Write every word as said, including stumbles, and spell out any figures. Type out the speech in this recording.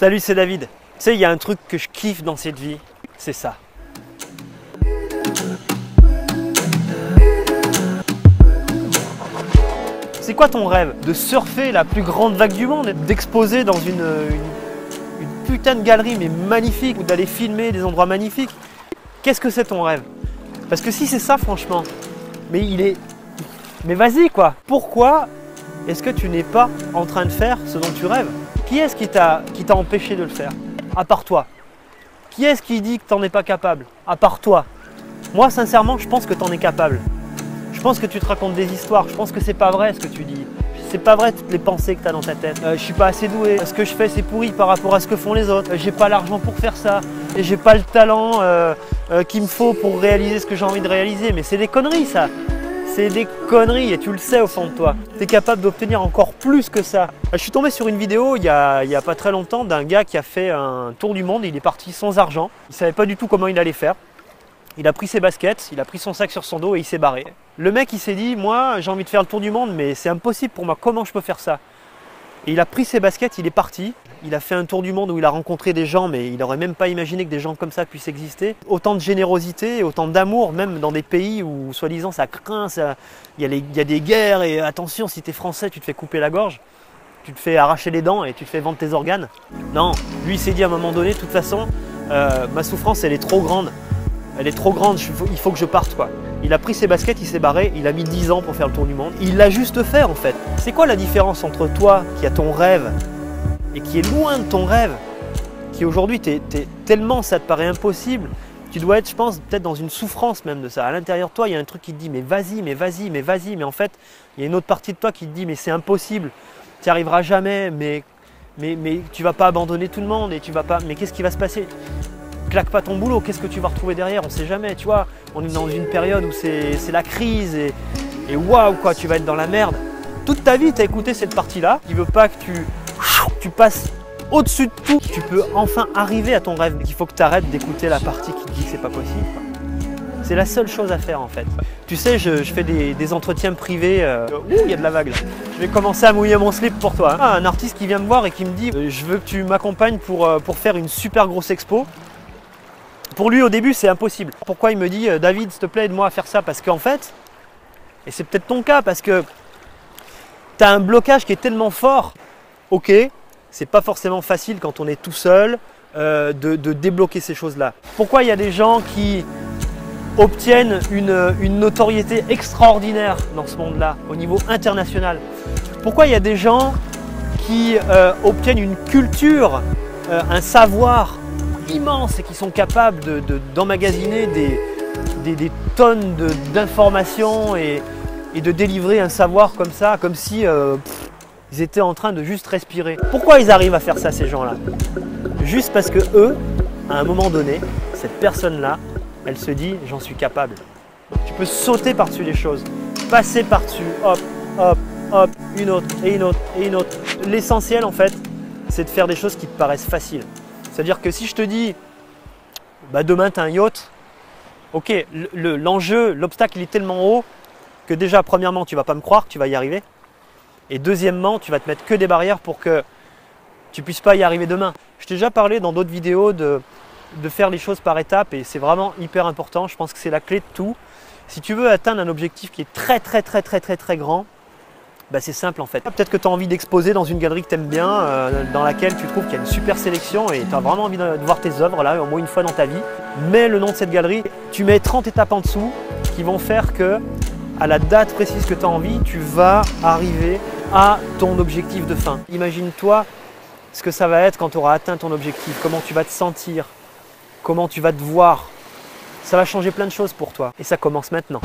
Salut, c'est David. Tu sais, il y a un truc que je kiffe dans cette vie, c'est ça. C'est quoi ton rêve? De surfer la plus grande vague du monde? D'exposer dans une, une, une putain de galerie mais magnifique? Ou d'aller filmer des endroits magnifiques? Qu'est-ce que c'est ton rêve? Parce que si c'est ça, franchement, mais il est... Mais vas-y quoi! Pourquoi est-ce que tu n'es pas en train de faire ce dont tu rêves? Qui est-ce qui t'a empêché de le faire? À part toi. Qui est-ce qui dit que t'en es pas capable? À part toi. Moi, sincèrement, je pense que t'en es capable. Je pense que tu te racontes des histoires, je pense que c'est pas vrai ce que tu dis. C'est pas vrai toutes les pensées que tu as dans ta tête. Euh, je suis pas assez doué, ce que je fais c'est pourri par rapport à ce que font les autres. Euh, j'ai pas l'argent pour faire ça, et j'ai pas le talent euh, euh, qu'il me faut pour réaliser ce que j'ai envie de réaliser. Mais c'est des conneries ça, c'est des conneries et tu le sais au fond de toi. Tu es capable d'obtenir encore plus que ça. Euh, je suis tombé sur une vidéo il y a, il y a pas très longtemps d'un gars qui a fait un tour du monde et il est parti sans argent. Il savait pas du tout comment il allait faire. Il a pris ses baskets, il a pris son sac sur son dos et il s'est barré. Le mec il s'est dit, moi j'ai envie de faire le tour du monde mais c'est impossible pour moi, comment je peux faire ça? Et il a pris ses baskets, il est parti, il a fait un tour du monde où il a rencontré des gens mais il n'aurait même pas imaginé que des gens comme ça puissent exister. Autant de générosité, autant d'amour même dans des pays où soi-disant ça craint, ça... il y a les... il y a des guerres et attention si t'es français tu te fais couper la gorge, tu te fais arracher les dents et tu te fais vendre tes organes. Non, lui il s'est dit à un moment donné, de toute façon euh, ma souffrance elle est trop grande. Elle est trop grande, il faut que je parte quoi. Il a pris ses baskets, il s'est barré, il a mis dix ans pour faire le tour du monde. Il l'a juste fait en fait. C'est quoi la différence entre toi qui a ton rêve et qui est loin de ton rêve, qui aujourd'hui t'es, t'es, tellement ça te paraît impossible, tu dois être je pense peut-être dans une souffrance même de ça. À l'intérieur de toi il y a un truc qui te dit mais vas-y, mais vas-y, mais vas-y, mais en fait il y a une autre partie de toi qui te dit mais c'est impossible, tu n'y arriveras jamais, mais, mais, mais tu vas pas abandonner tout le monde et tu vas pas, mais qu'est-ce qui va se passer ? Claque pas ton boulot, qu'est-ce que tu vas retrouver derrière? On sait jamais, tu vois. On est dans une période où c'est la crise et, et waouh quoi, tu vas être dans la merde. Toute ta vie, tu as écouté cette partie-là. Il veut pas que tu, tu passes au-dessus de tout. Tu peux enfin arriver à ton rêve. Il faut que tu arrêtes d'écouter la partie qui te dit que c'est pas possible. C'est la seule chose à faire en fait. Tu sais, je, je fais des, des entretiens privés. Euh... Ouh, il y a de la vague là. Je vais commencer à mouiller mon slip pour toi. Hein. Ah, un artiste qui vient me voir et qui me dit euh, je veux que tu m'accompagnes pour, euh, pour faire une super grosse expo. Pour lui, au début, c'est impossible. Pourquoi il me dit, David, s'il te plaît, aide-moi à faire ça? Parce qu'en fait, et c'est peut-être ton cas, parce que tu as un blocage qui est tellement fort. Ok, c'est pas forcément facile quand on est tout seul euh, de, de débloquer ces choses-là. Pourquoi il y a des gens qui obtiennent une, une notoriété extraordinaire dans ce monde-là, au niveau international? Pourquoi il y a des gens qui euh, obtiennent une culture, euh, un savoir immenses et qui sont capables d'emmagasiner de, de, des, des, des tonnes d'informations de, et, et de délivrer un savoir comme ça, comme si euh, pff, ils étaient en train de juste respirer. Pourquoi ils arrivent à faire ça, ces gens-là? Juste parce que eux, à un moment donné, cette personne-là, elle se dit « j'en suis capable ». Tu peux sauter par-dessus les choses, passer par-dessus, hop, hop, hop, une autre, et une autre, et une autre. L'essentiel, en fait, c'est de faire des choses qui te paraissent faciles. C'est-à-dire que si je te dis, bah demain tu as un yacht, ok, l'enjeu, l'obstacle il est tellement haut que déjà premièrement tu ne vas pas me croire que tu vas y arriver et deuxièmement tu vas te mettre que des barrières pour que tu ne puisses pas y arriver demain. Je t'ai déjà parlé dans d'autres vidéos de, de faire les choses par étapes et c'est vraiment hyper important, je pense que c'est la clé de tout. Si tu veux atteindre un objectif qui est très très très très très très grand, bah c'est simple en fait. Peut-être que tu as envie d'exposer dans une galerie que tu aimes bien, euh, dans laquelle tu trouves qu'il y a une super sélection et tu as vraiment envie de voir tes œuvres là, au moins une fois dans ta vie. Mets le nom de cette galerie, tu mets trente étapes en dessous qui vont faire que, à la date précise que tu as envie, tu vas arriver à ton objectif de fin. Imagine-toi ce que ça va être quand tu auras atteint ton objectif, comment tu vas te sentir, comment tu vas te voir. Ça va changer plein de choses pour toi et ça commence maintenant.